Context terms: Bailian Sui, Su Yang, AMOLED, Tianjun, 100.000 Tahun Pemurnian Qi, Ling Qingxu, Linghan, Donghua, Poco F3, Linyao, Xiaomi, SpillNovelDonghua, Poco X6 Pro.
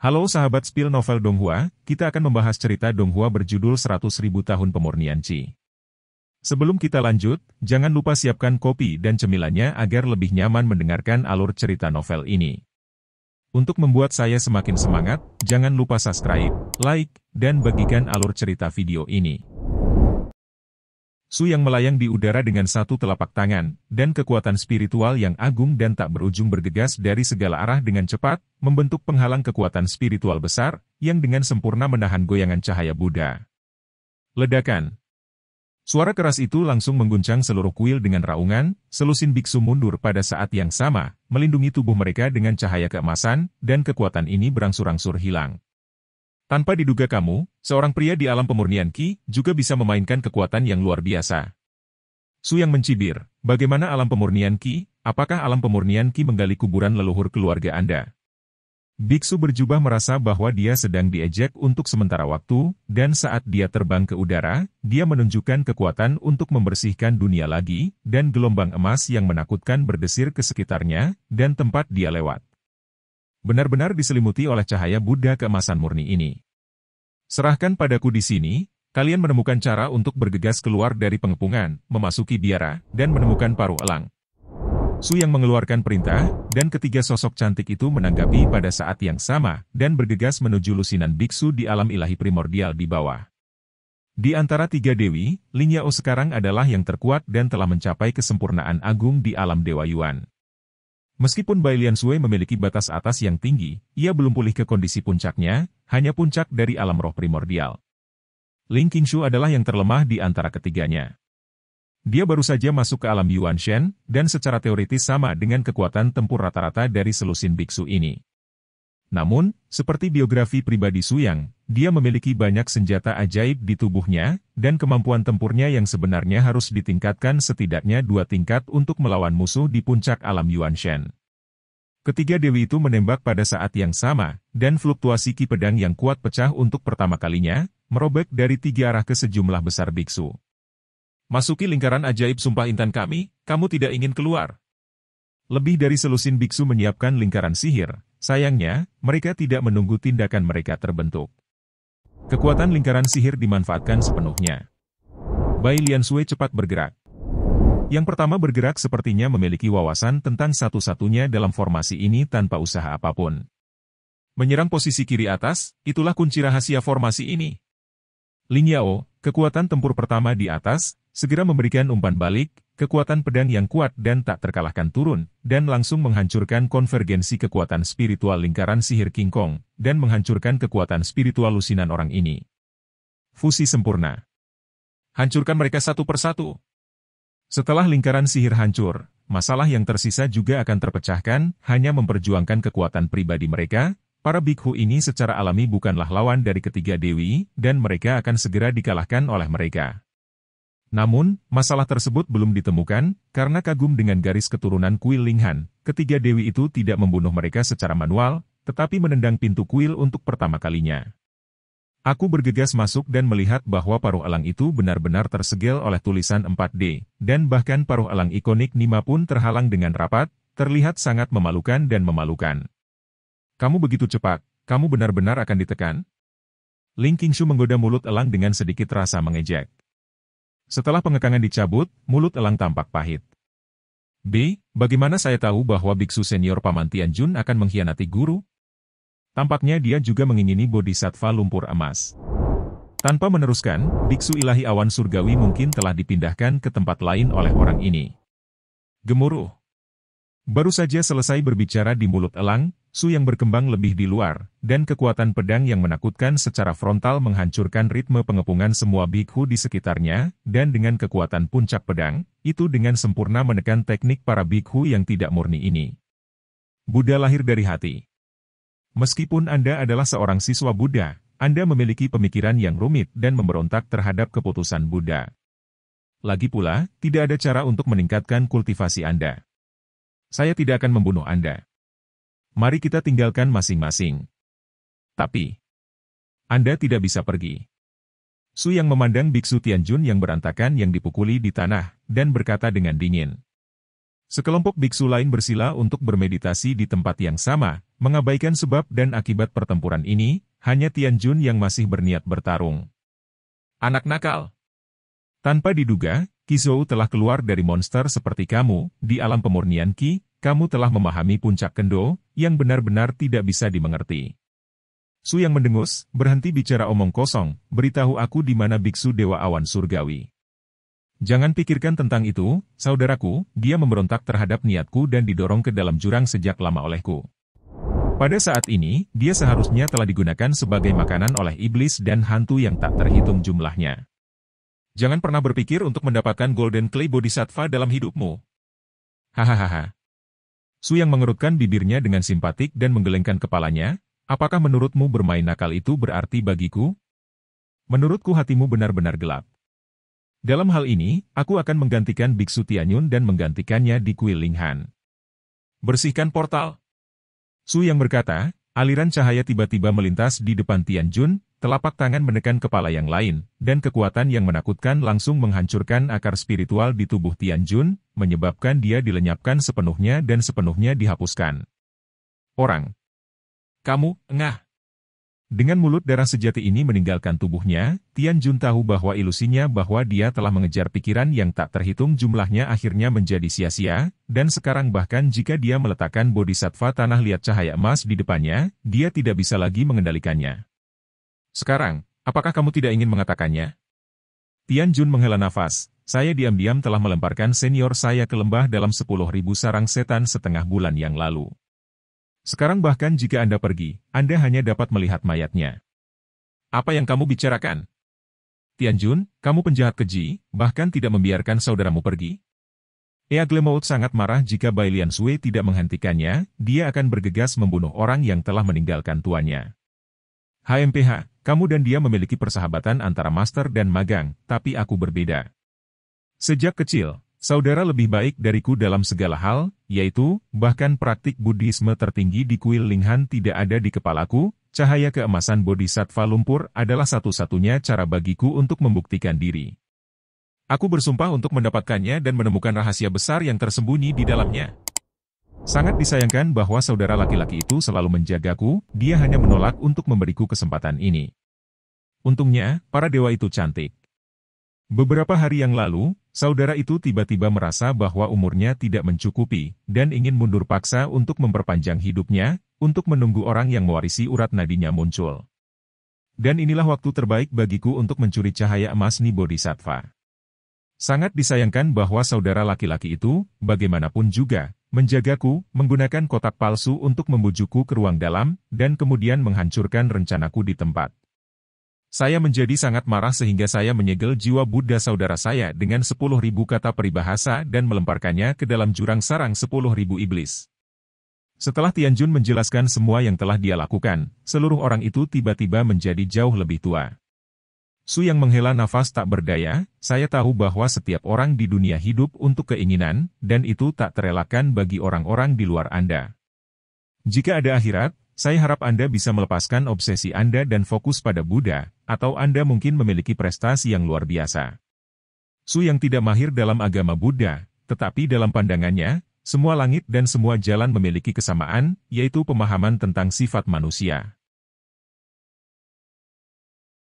Halo sahabat Spill Novel Donghua, kita akan membahas cerita Donghua berjudul 100.000 Tahun Pemurnian Qi. Sebelum kita lanjut, jangan lupa siapkan kopi dan cemilannya agar lebih nyaman mendengarkan alur cerita novel ini. Untuk membuat saya semakin semangat, jangan lupa subscribe, like, dan bagikan alur cerita video ini. Su Yang melayang di udara dengan satu telapak tangan, dan kekuatan spiritual yang agung dan tak berujung bergegas dari segala arah dengan cepat, membentuk penghalang kekuatan spiritual besar, yang dengan sempurna menahan goyangan cahaya Buddha. Ledakan. Suara keras itu langsung mengguncang seluruh kuil dengan raungan, selusin biksu mundur pada saat yang sama, melindungi tubuh mereka dengan cahaya keemasan, dan kekuatan ini berangsur-angsur hilang. Tanpa diduga kamu, seorang pria di alam pemurnian Qi juga bisa memainkan kekuatan yang luar biasa. Su Yang mencibir, bagaimana alam pemurnian Qi? Apakah alam pemurnian Qi menggali kuburan leluhur keluarga Anda? Biksu berjubah merasa bahwa dia sedang diejek untuk sementara waktu, dan saat dia terbang ke udara, dia menunjukkan kekuatan untuk membersihkan dunia lagi, dan gelombang emas yang menakutkan berdesir ke sekitarnya, dan tempat dia lewat. Benar-benar diselimuti oleh cahaya Buddha keemasan murni ini. Serahkan padaku di sini, kalian menemukan cara untuk bergegas keluar dari pengepungan, memasuki biara, dan menemukan paruh elang. Su Yang mengeluarkan perintah, dan ketiga sosok cantik itu menanggapi pada saat yang sama, dan bergegas menuju lusinan biksu di alam ilahi primordial di bawah. Di antara tiga dewi, Linyao sekarang adalah yang terkuat dan telah mencapai kesempurnaan agung di alam Dewa Yuan. Meskipun Bailian Sui memiliki batas atas yang tinggi, ia belum pulih ke kondisi puncaknya, hanya puncak dari alam roh primordial. Ling Qingxu adalah yang terlemah di antara ketiganya. Dia baru saja masuk ke alam Yuan Shen, dan secara teoritis sama dengan kekuatan tempur rata-rata dari selusin biksu ini. Namun, seperti biografi pribadi Su Yang, dia memiliki banyak senjata ajaib di tubuhnya, dan kemampuan tempurnya yang sebenarnya harus ditingkatkan setidaknya 2 tingkat untuk melawan musuh di puncak alam Yuan Shen. Ketiga dewi itu menembak pada saat yang sama, dan fluktuasi ki pedang yang kuat pecah untuk pertama kalinya, merobek dari 3 arah ke sejumlah besar biksu. Masuki lingkaran ajaib sumpah intan kami, kamu tidak ingin keluar. Lebih dari selusin biksu menyiapkan lingkaran sihir, sayangnya, mereka tidak menunggu tindakan mereka terbentuk. Kekuatan lingkaran sihir dimanfaatkan sepenuhnya. Bailian Sui cepat bergerak. Yang pertama bergerak sepertinya memiliki wawasan tentang satu-satunya dalam formasi ini tanpa usaha apapun. Menyerang posisi kiri atas, itulah kunci rahasia formasi ini. Linyao, kekuatan tempur pertama di atas, segera memberikan umpan balik, kekuatan pedang yang kuat dan tak terkalahkan turun, dan langsung menghancurkan konvergensi kekuatan spiritual lingkaran sihir King Kong, dan menghancurkan kekuatan spiritual lusinan orang ini. Fusi sempurna. Hancurkan mereka satu persatu. Setelah lingkaran sihir hancur, masalah yang tersisa juga akan terpecahkan, hanya memperjuangkan kekuatan pribadi mereka. Para bhikkhu ini secara alami bukanlah lawan dari ketiga dewi, dan mereka akan segera dikalahkan oleh mereka. Namun, masalah tersebut belum ditemukan, karena kagum dengan garis keturunan kuil Linghan, ketiga dewi itu tidak membunuh mereka secara manual, tetapi menendang pintu kuil untuk pertama kalinya. Aku bergegas masuk dan melihat bahwa paruh elang itu benar-benar tersegel oleh tulisan 4D, dan bahkan paruh elang ikonik Nima pun terhalang dengan rapat, terlihat sangat memalukan dan memalukan. Kamu begitu cepat, kamu benar-benar akan ditekan? Ling Qingxu menggoda mulut elang dengan sedikit rasa mengejek. Setelah pengekangan dicabut, mulut elang tampak pahit. B. Bagaimana saya tahu bahwa biksu senior Paman Tianjun akan mengkhianati guru? Tampaknya dia juga mengingini bodhisattva lumpur emas. Tanpa meneruskan, biksu ilahi awan surgawi mungkin telah dipindahkan ke tempat lain oleh orang ini. Gemuruh. Baru saja selesai berbicara di mulut elang, Su Yang berkembang lebih di luar, dan kekuatan pedang yang menakutkan secara frontal menghancurkan ritme pengepungan semua bhikkhu di sekitarnya, dan dengan kekuatan puncak pedang, itu dengan sempurna menekan teknik para bhikkhu yang tidak murni ini. Buddha lahir dari hati. Meskipun Anda adalah seorang siswa Buddha, Anda memiliki pemikiran yang rumit dan memberontak terhadap keputusan Buddha. Lagi pula, tidak ada cara untuk meningkatkan kultivasi Anda. Saya tidak akan membunuh Anda. Mari kita tinggalkan masing-masing. Tapi, Anda tidak bisa pergi. Su Yang memandang biksu Tianjun yang berantakan yang dipukuli di tanah, dan berkata dengan dingin. Sekelompok biksu lain bersila untuk bermeditasi di tempat yang sama, mengabaikan sebab dan akibat pertempuran ini, hanya Tianjun yang masih berniat bertarung. Anak nakal. Tanpa diduga, Qizhou telah keluar dari monster seperti kamu, di alam pemurnian Qi, kamu telah memahami puncak kendo, yang benar-benar tidak bisa dimengerti. Su Yang mendengus, berhenti bicara omong kosong, beritahu aku di mana biksu Dewa Awan Surgawi. Jangan pikirkan tentang itu, saudaraku, dia memberontak terhadap niatku dan didorong ke dalam jurang sejak lama olehku. Pada saat ini, dia seharusnya telah digunakan sebagai makanan oleh iblis dan hantu yang tak terhitung jumlahnya. Jangan pernah berpikir untuk mendapatkan Golden Clay Bodhisattva dalam hidupmu. Hahaha. Su Yang mengerutkan bibirnya dengan simpatik dan menggelengkan kepalanya, apakah menurutmu bermain nakal itu berarti bagiku? Menurutku hatimu benar-benar gelap. Dalam hal ini, aku akan menggantikan Biksu Tianjun dan menggantikannya di kuil Linghan. Bersihkan portal. Su Yang berkata, aliran cahaya tiba-tiba melintas di depan Tianjun, telapak tangan menekan kepala yang lain, dan kekuatan yang menakutkan langsung menghancurkan akar spiritual di tubuh Tianjun, menyebabkan dia dilenyapkan sepenuhnya dan sepenuhnya dihapuskan. Orang. Kamu, engah. Dengan mulut darah sejati ini meninggalkan tubuhnya, Tianjun tahu bahwa ilusinya bahwa dia telah mengejar pikiran yang tak terhitung jumlahnya akhirnya menjadi sia-sia, dan sekarang bahkan jika dia meletakkan bodhisattva tanah liat cahaya emas di depannya, dia tidak bisa lagi mengendalikannya. Sekarang, apakah kamu tidak ingin mengatakannya? Tianjun menghela nafas, saya diam-diam telah melemparkan senior saya ke lembah dalam 10.000 sarang setan setengah bulan yang lalu. Sekarang bahkan jika Anda pergi, Anda hanya dapat melihat mayatnya. Apa yang kamu bicarakan? Tianjun, kamu penjahat keji, bahkan tidak membiarkan saudaramu pergi. Eaglemout sangat marah jika Bailian Sui tidak menghentikannya, dia akan bergegas membunuh orang yang telah meninggalkan tuannya. HMPH, kamu dan dia memiliki persahabatan antara master dan magang, tapi aku berbeda. Sejak kecil, saudara lebih baik dariku dalam segala hal, yaitu, bahkan praktik Buddhisme tertinggi di kuil Linghan tidak ada di kepalaku, cahaya keemasan Bodhisattva Lumpur adalah satu-satunya cara bagiku untuk membuktikan diri. Aku bersumpah untuk mendapatkannya dan menemukan rahasia besar yang tersembunyi di dalamnya. Sangat disayangkan bahwa saudara laki-laki itu selalu menjagaku, dia hanya menolak untuk memberiku kesempatan ini. Untungnya, para dewa itu cantik. Beberapa hari yang lalu, saudara itu tiba-tiba merasa bahwa umurnya tidak mencukupi, dan ingin mundur paksa untuk memperpanjang hidupnya, untuk menunggu orang yang mewarisi urat nadinya muncul. Dan inilah waktu terbaik bagiku untuk mencuri cahaya emas Ni Bodhisattva. Sangat disayangkan bahwa saudara laki-laki itu, bagaimanapun juga, menjagaku, menggunakan kotak palsu untuk membujukku ke ruang dalam, dan kemudian menghancurkan rencanaku di tempat. Saya menjadi sangat marah sehingga saya menyegel jiwa Buddha saudara saya dengan 10.000 kata peribahasa dan melemparkannya ke dalam jurang sarang 10.000 iblis. Setelah Tianjun menjelaskan semua yang telah dia lakukan, seluruh orang itu tiba-tiba menjadi jauh lebih tua. Su Yang menghela nafas tak berdaya, saya tahu bahwa setiap orang di dunia hidup untuk keinginan, dan itu tak terelakkan bagi orang-orang di luar Anda. Jika ada akhirat, saya harap Anda bisa melepaskan obsesi Anda dan fokus pada Buddha, atau Anda mungkin memiliki prestasi yang luar biasa. Su Yang tidak mahir dalam agama Buddha, tetapi dalam pandangannya, semua langit dan semua jalan memiliki kesamaan, yaitu pemahaman tentang sifat manusia.